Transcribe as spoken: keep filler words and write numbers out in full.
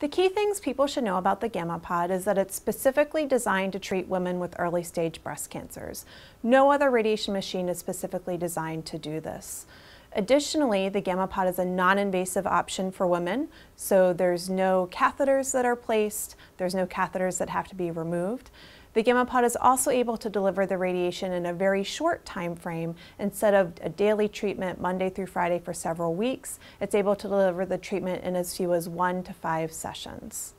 The key things people should know about the GammaPod is that it's specifically designed to treat women with early stage breast cancers. No other radiation machine is specifically designed to do this. Additionally, the GammaPod is a non-invasive option for women, so there's no catheters that are placed, there's no catheters that have to be removed. The GammaPod is also able to deliver the radiation in a very short time frame. Instead of a daily treatment Monday through Friday for several weeks, it's able to deliver the treatment in as few as one to five sessions.